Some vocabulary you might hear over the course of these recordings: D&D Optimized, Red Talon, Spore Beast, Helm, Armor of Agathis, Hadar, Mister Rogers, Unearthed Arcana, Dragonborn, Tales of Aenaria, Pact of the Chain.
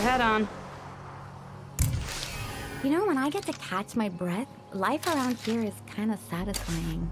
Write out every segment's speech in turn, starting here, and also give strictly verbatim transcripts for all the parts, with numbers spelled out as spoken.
your head on. You know, when I get to catch my breath, life around here is kind of satisfying.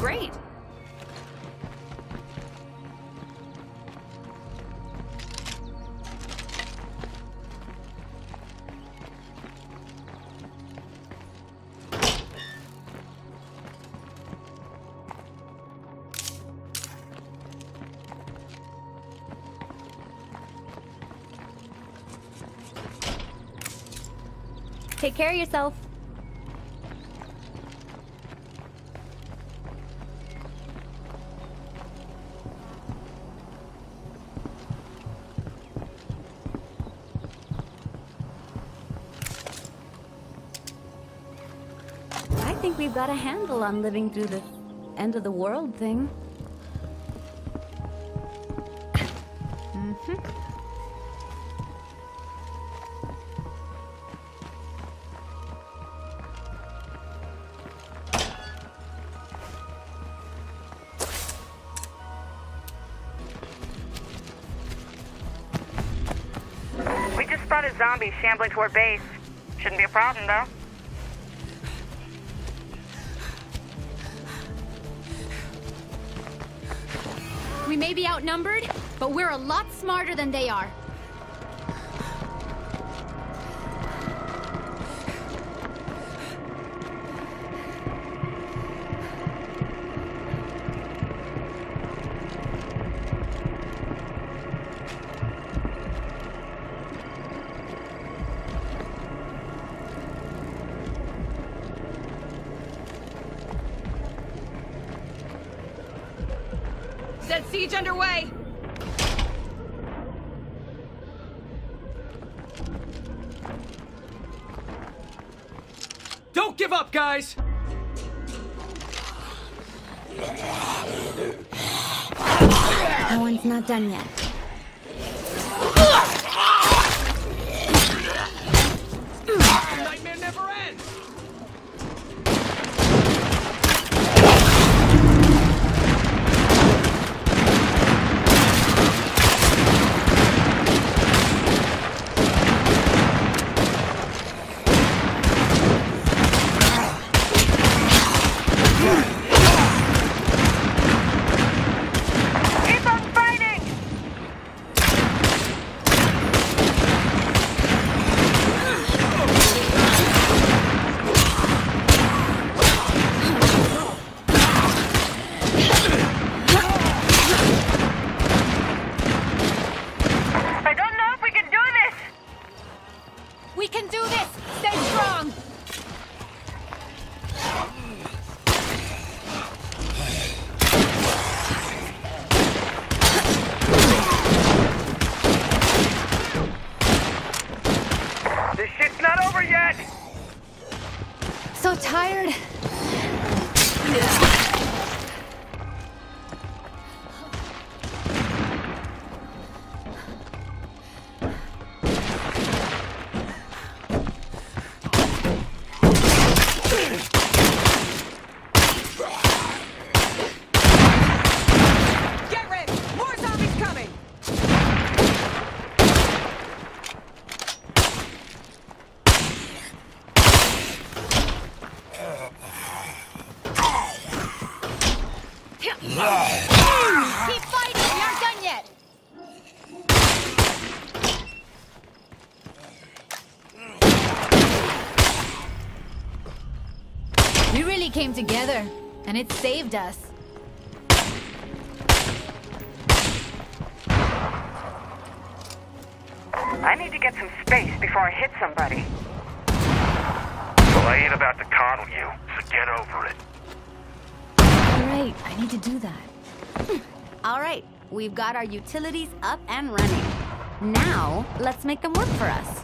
Great. Take care of yourself. I think we've got a handle on living through the end of the world thing. Mm-hmm. We just spotted zombies shambling toward base. Shouldn't be a problem, though. We may be outnumbered, but we're a lot smarter than they are. Set siege underway! Don't give up, guys! No one's not done yet. Nightmare never ends! This shit's not over yet! So tired. We really came together, and it saved us. I need to get some space before I hit somebody. Well, I ain't about to coddle you, so get over it. Great, I need to do that. All right, we've got our utilities up and running. Now, let's make them work for us.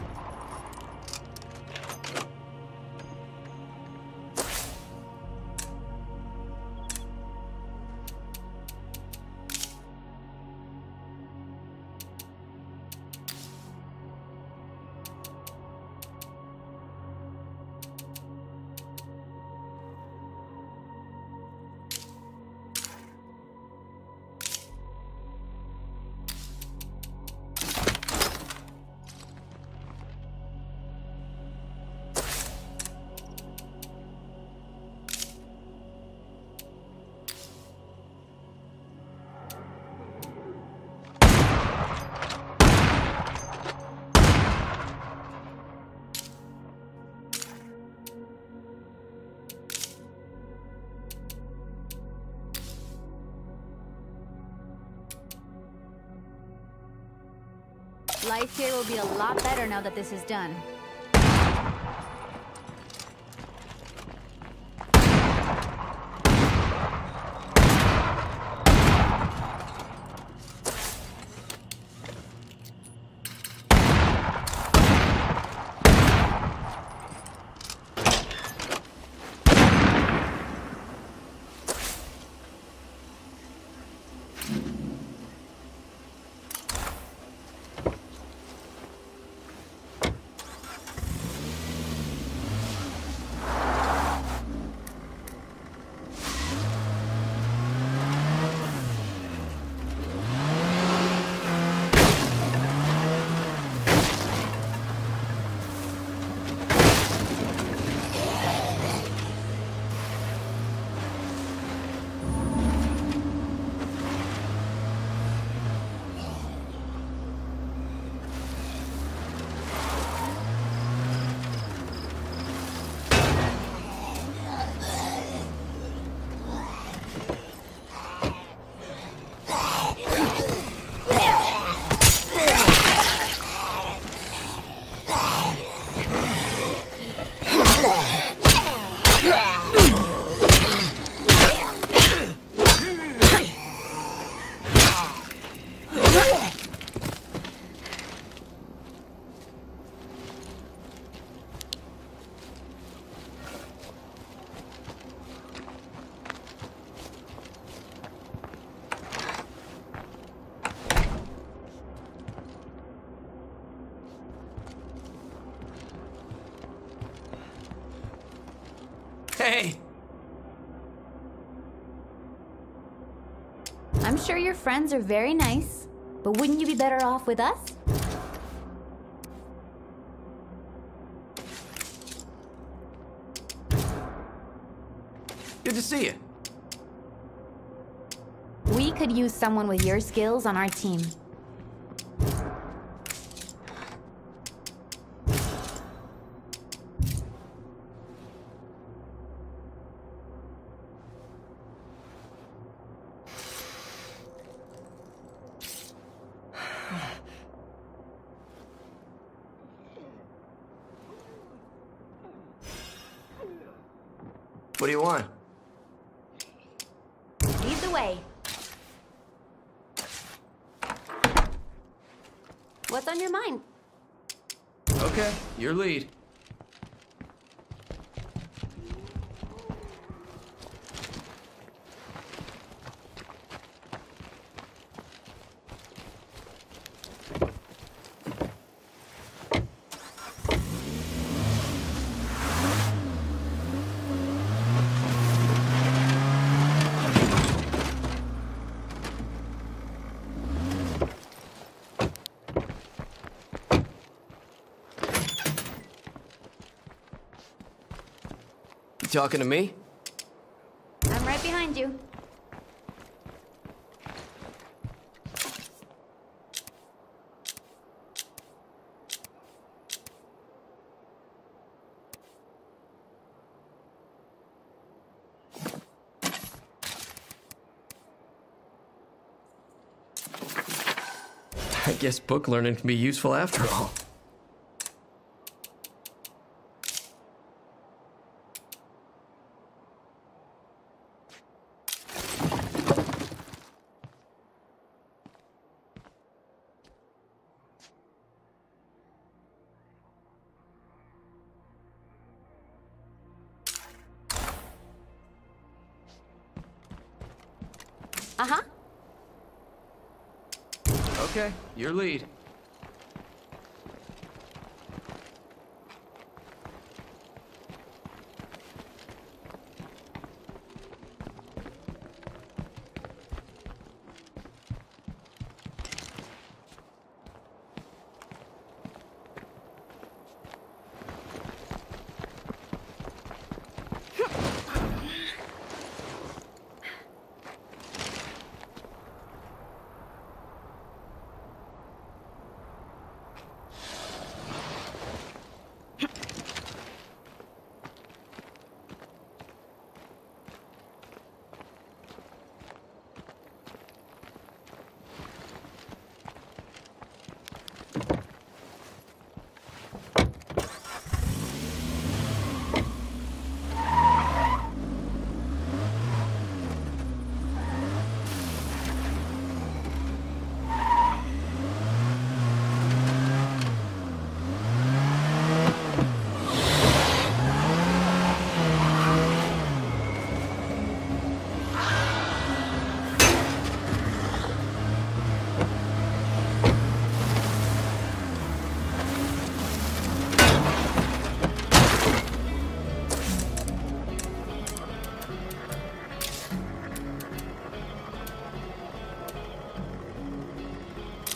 Life here will be a lot better now that this is done. I'm sure your friends are very nice, but wouldn't you be better off with us? Good to see you. We could use someone with your skills on our team. What do you want? Lead the way. What's on your mind? Okay, your lead. Talking to me? I'm right behind you. I guess book learning can be useful after all. Uh-huh. Okay, your lead.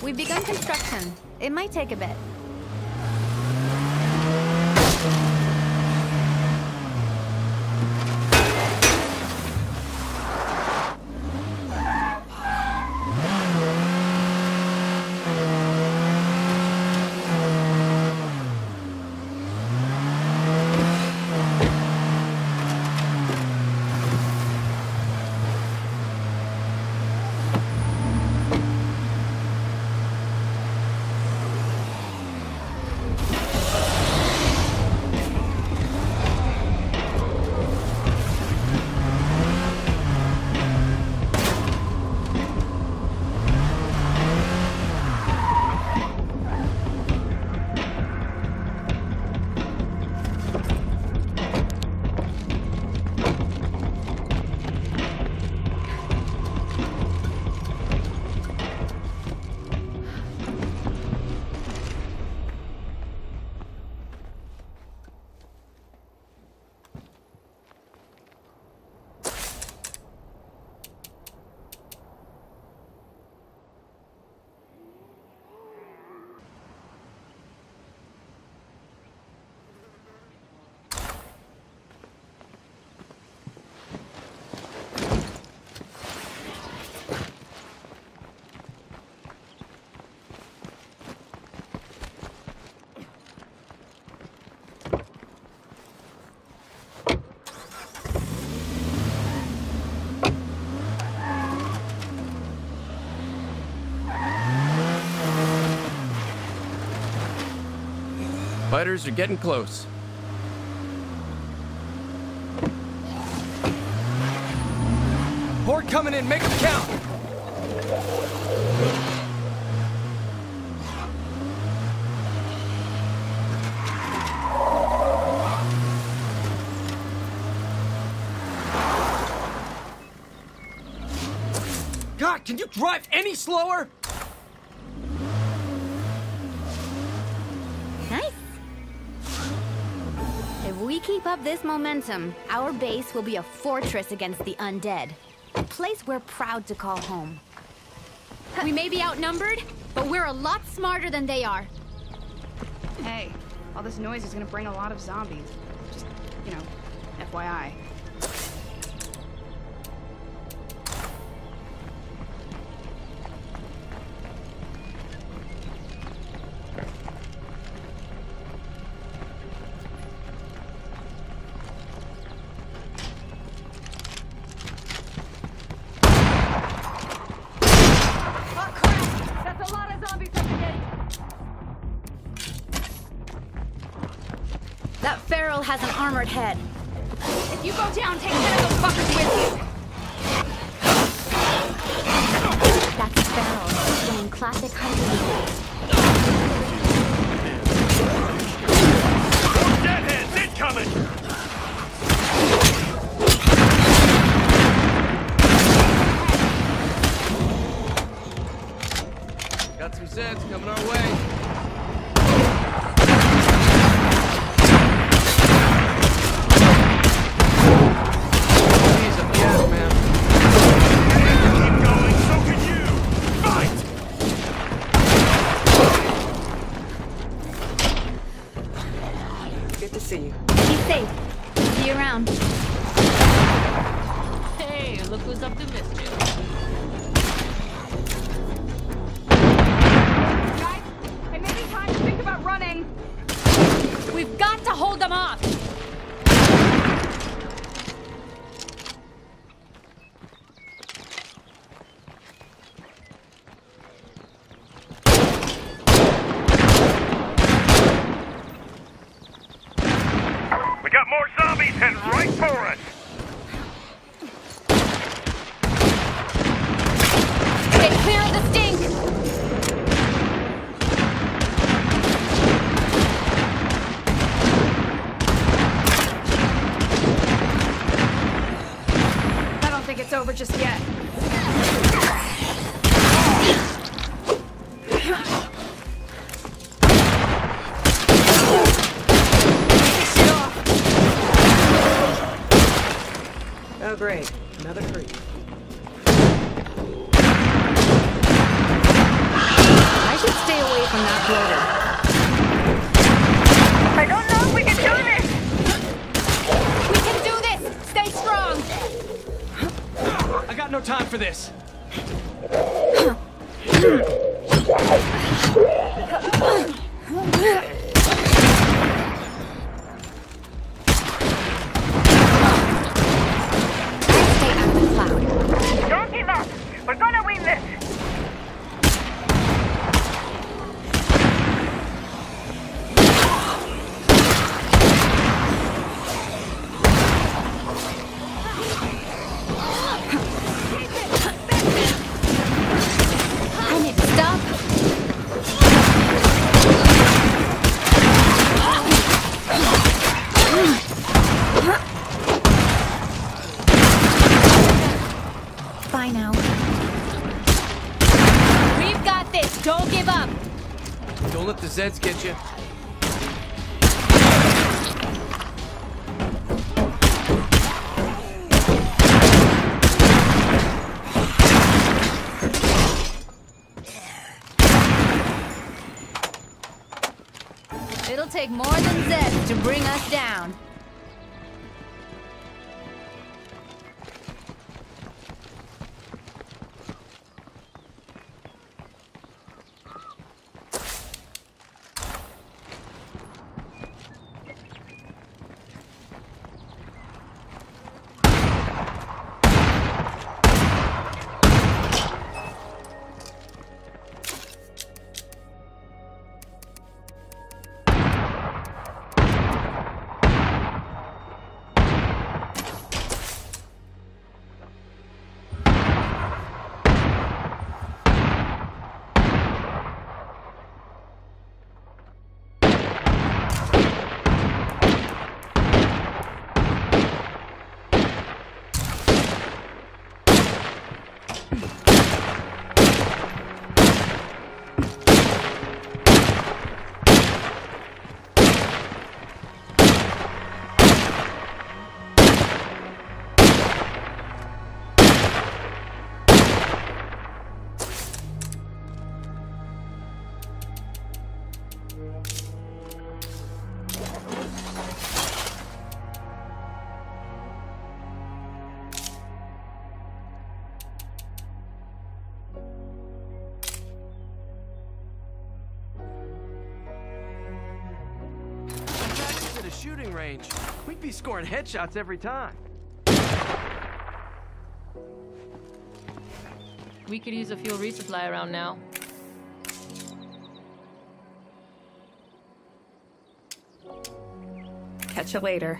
We've begun construction. It might take a bit. Fighters are getting close. Horde coming in, make them count! God, can you drive any slower? Keep up this momentum, our base will be a fortress against the undead. A place we're proud to call home. We may be outnumbered, but we're a lot smarter than they are. Hey, all this noise is gonna bring a lot of zombies. Just, you know, F Y I. Has an armored head. If you go down, take care of those fuckers with you. That's Feral, playing classic hunting. Deadheads incoming! Got some Zeds coming our way. Just yet. Oh, great. Another creep. I should stay away from that border. I don't know if we can do this! We can do this! Stay strong! I got no time for this. Don't give up. We're gonna win this. Zeds get you. It'll take more than Zeds to bring us down. Shooting range. We'd be scoring headshots every time. We could use a fuel resupply around now. Catch you later.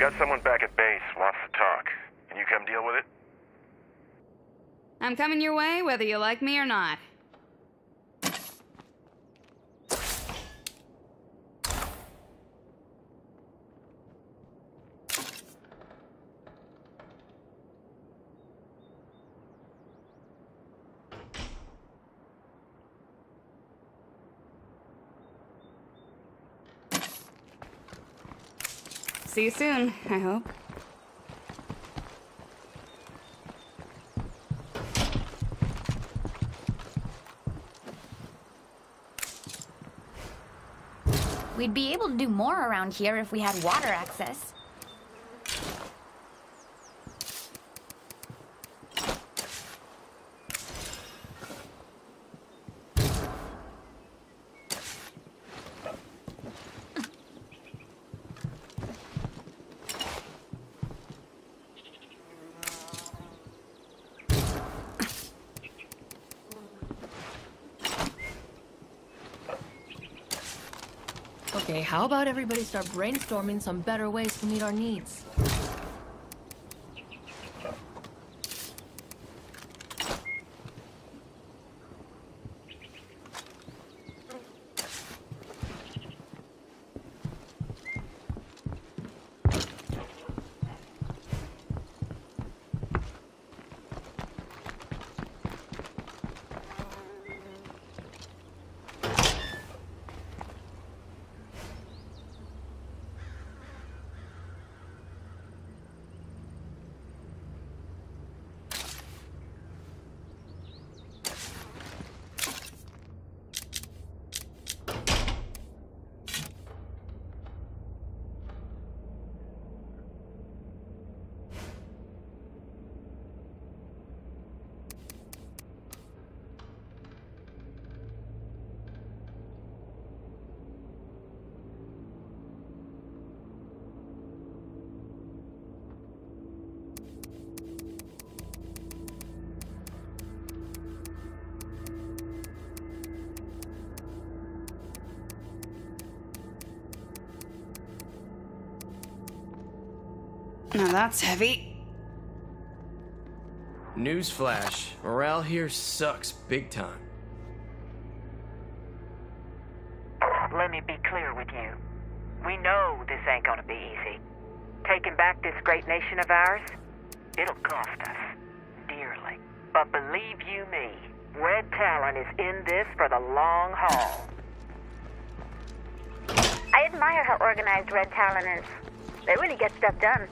got someone back at base, wants to talk. Can you come deal with it? I'm coming your way, whether you like me or not. See you soon, I hope. We'd be able to do more around here if we had water access. Okay, how about everybody start brainstorming some better ways to meet our needs? Now that's heavy. Newsflash, morale here sucks big time. Let me be clear with you. We know this ain't gonna be easy. Taking back this great nation of ours, it'll cost us dearly. But believe you me, Red Talon is in this for the long haul. I admire how organized Red Talon is. They really get stuff done.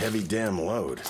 Heavy damn load.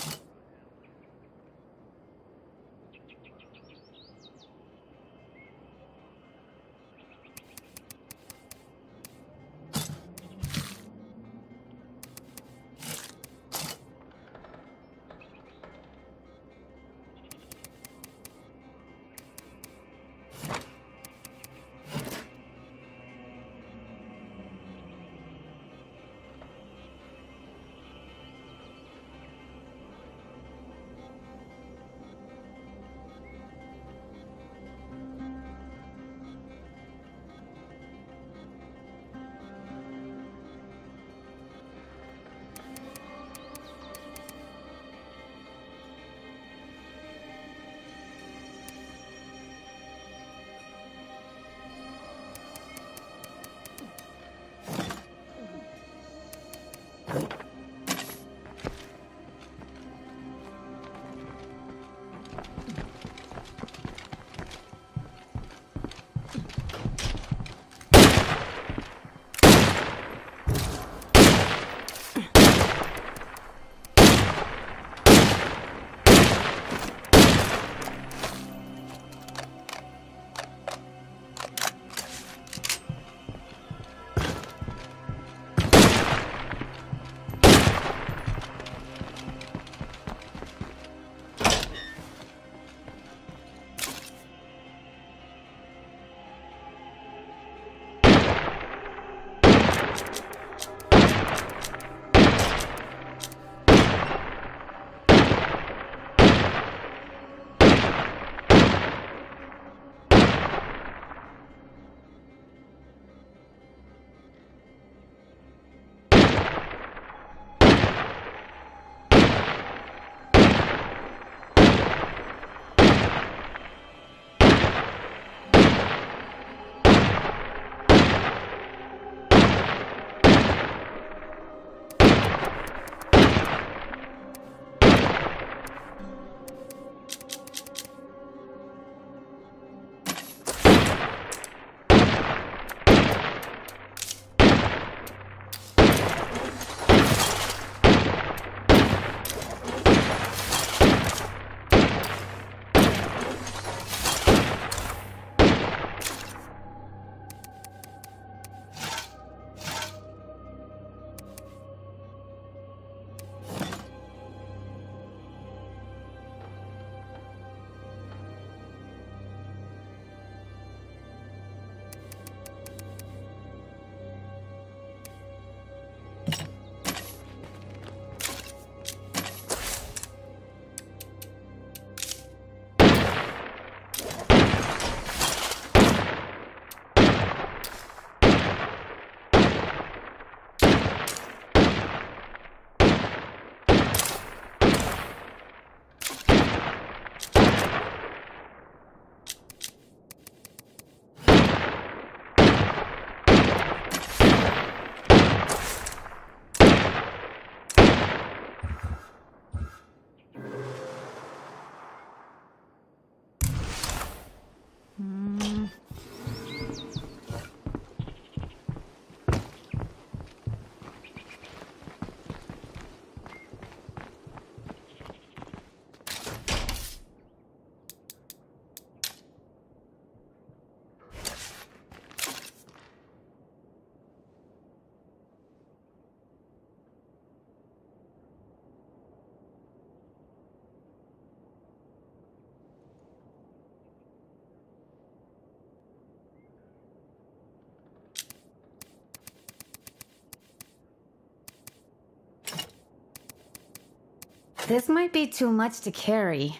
This might be too much to carry.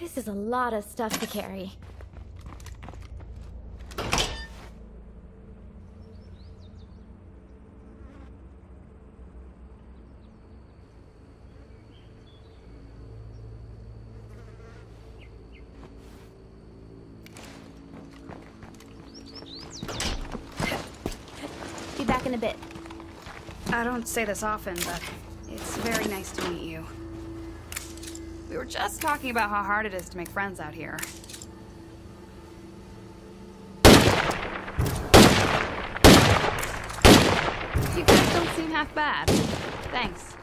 This is a lot of stuff to carry. Be back in a bit. I don't say this often, but it's very nice to meet you. We were just talking about how hard it is to make friends out here. You guys don't seem half bad. Thanks.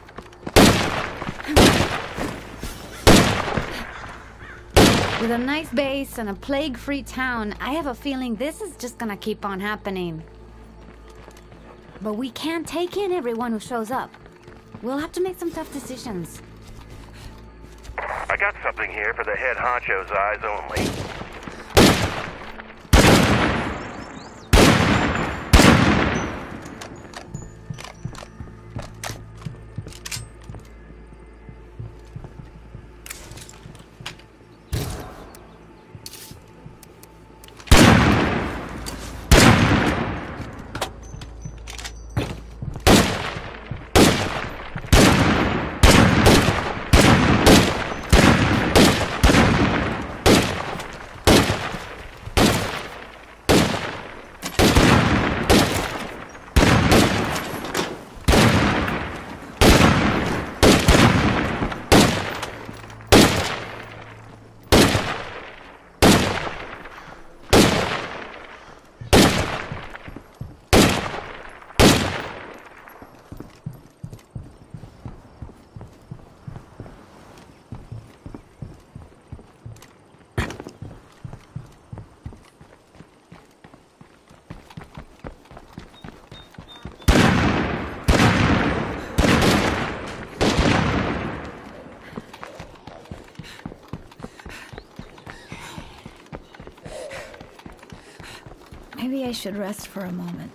With a nice base and a plague-free town, I have a feeling this is just gonna keep on happening. But we can't take in everyone who shows up. We'll have to make some tough decisions. I got something here for the head honcho's eyes only. Maybe I should rest for a moment.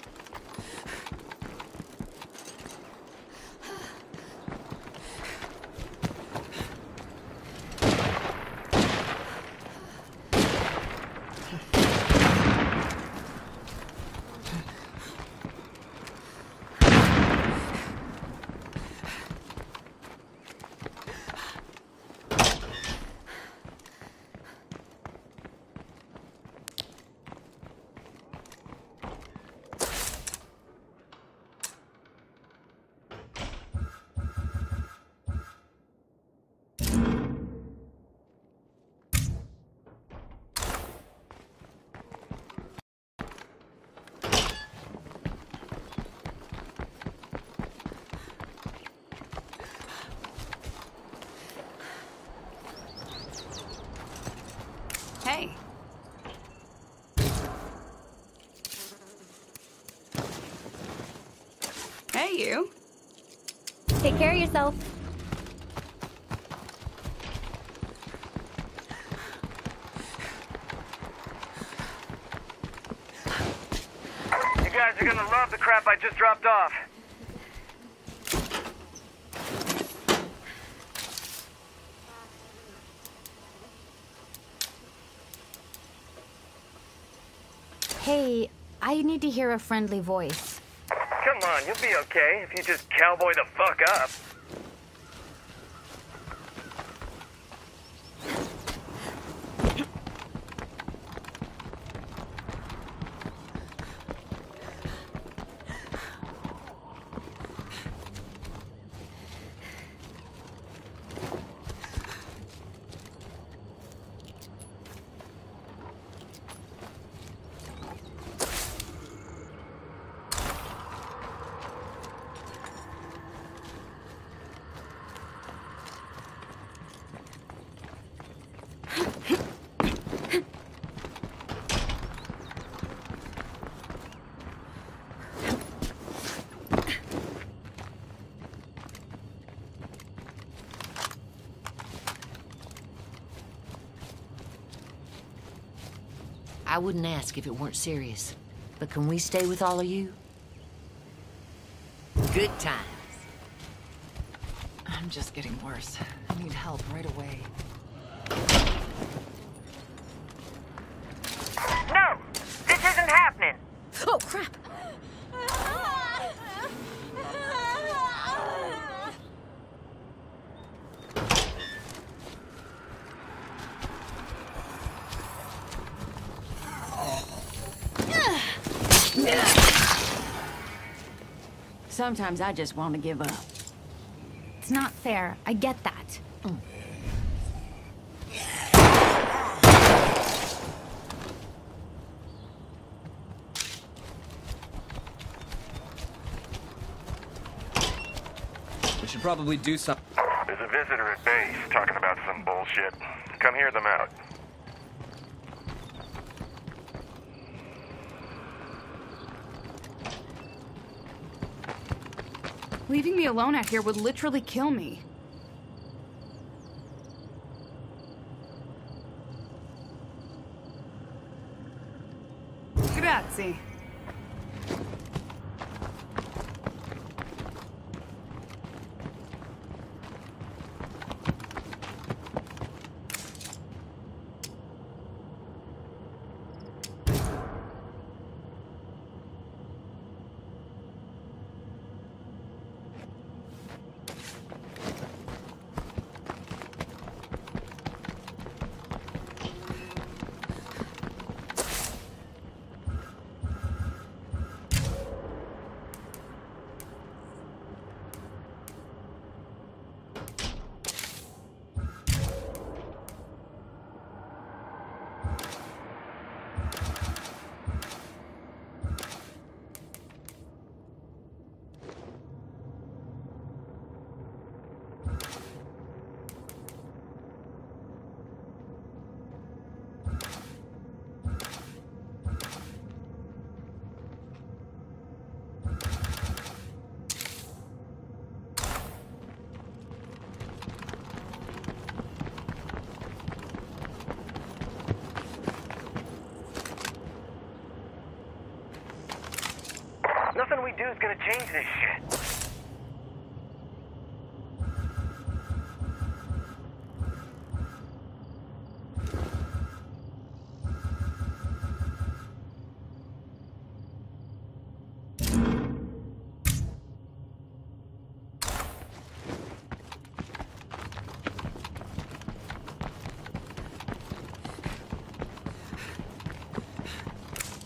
Hey, you. Take care of yourself. You guys are gonna love the crap I just dropped off. Hey, I need to hear a friendly voice. Come on, you'll be okay if you just cowboy the fuck up. I wouldn't ask if it weren't serious, but can we stay with all of you? Good times. I'm just getting worse. I need help right away. Sometimes I just want to give up. It's not fair. I get that. Mm. We should probably do something. There's a visitor at base talking about some bullshit. Come hear them out. Leaving me alone out here would literally kill me. Grazie. Nothing we do is gonna change this shit.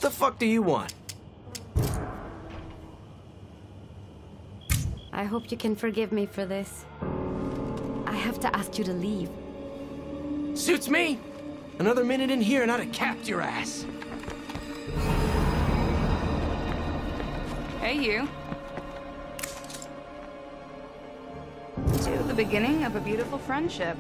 The fuck do you want? I hope you can forgive me for this. I have to ask you to leave. Suits me! Another minute in here and I'd have capped your ass. Hey, you. To the beginning of a beautiful friendship.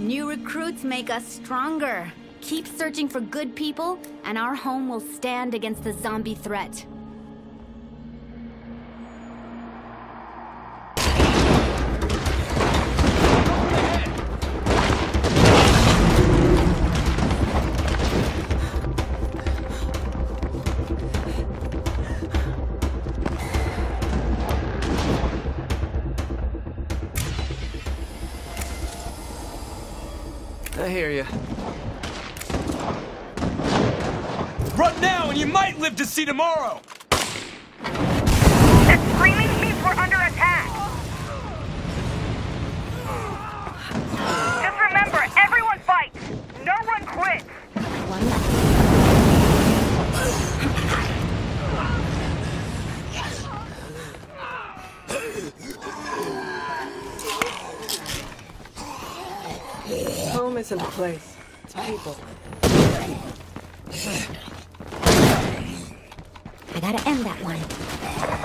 New recruits make us stronger. Keep searching for good people, and our home will stand against the zombie threat. I hear you. Run now, and you might live to see tomorrow! The screaming means we're under attack! Just remember, everyone fights! No one quits! Home isn't a place, it's people. I gotta end that one.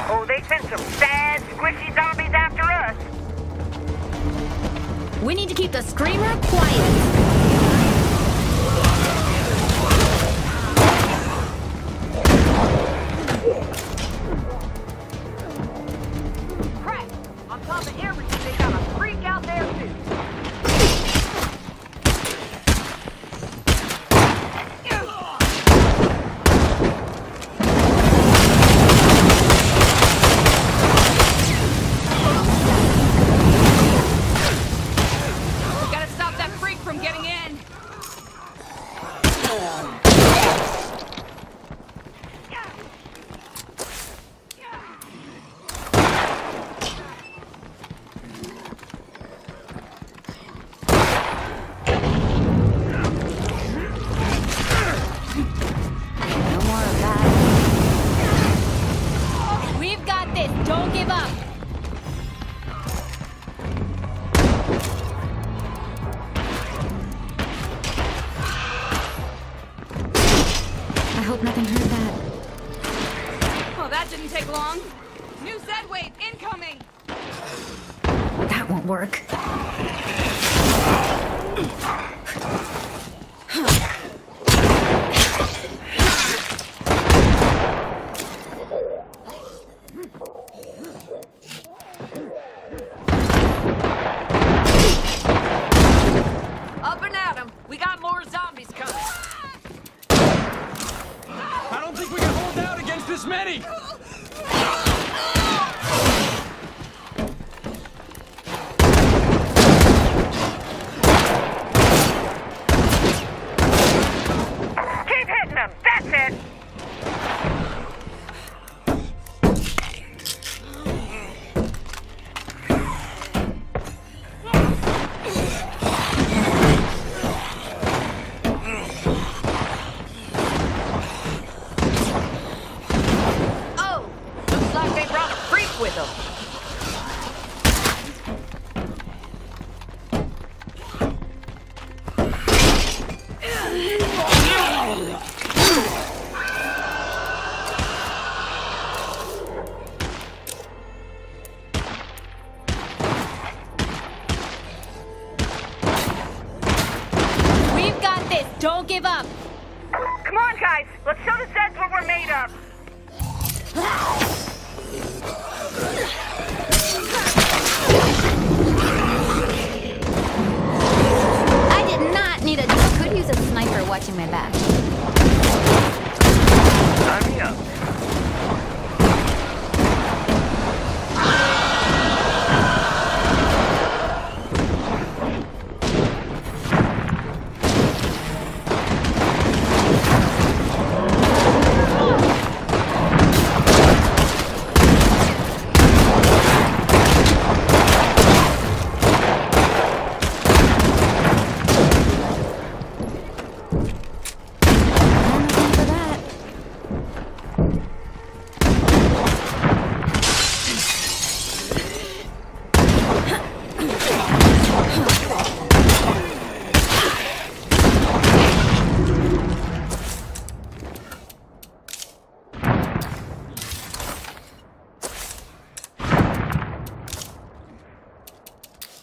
Oh, they sent some sad, squishy zombies after us. We need to keep the screamer quiet. From getting in. give up. I hope nothing heard that. Well, that didn't take long. New Zed wave incoming. That won't work. Don't give up! Come on, guys! Let's show the Zeds what we're made of! I did not need a... I could use a sniper watching my back. Sign me up.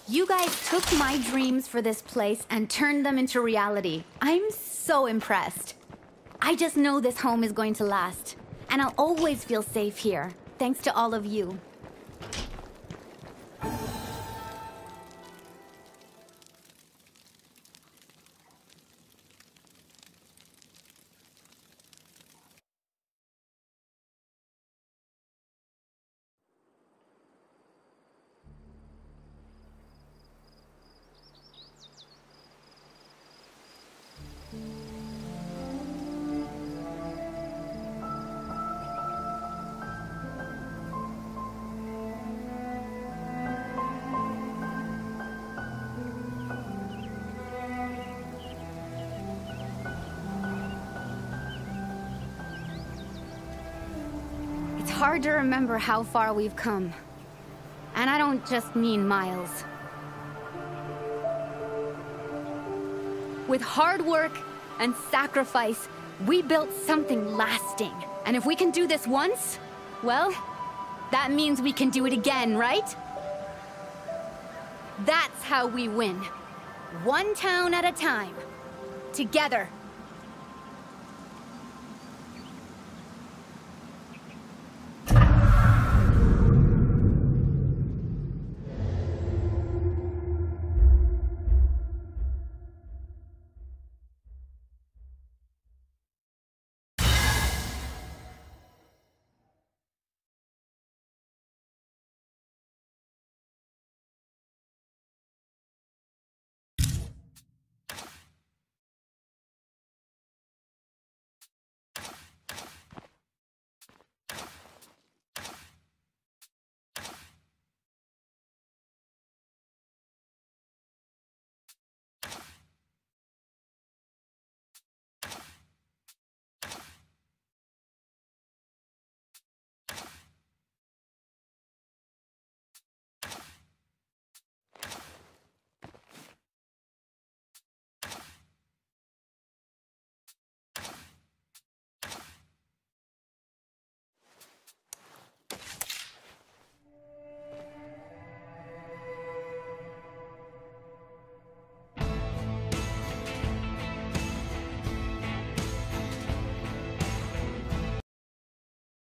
You guys took my dreams for this place and turned them into reality. I'm so impressed. I just know this home is going to last, and I'll always feel safe here, thanks to all of you. It's hard to remember how far we've come. And I don't just mean miles. With hard work and sacrifice, we built something lasting. And if we can do this once, well, that means we can do it again, right? That's how we win. One town at a time. Together.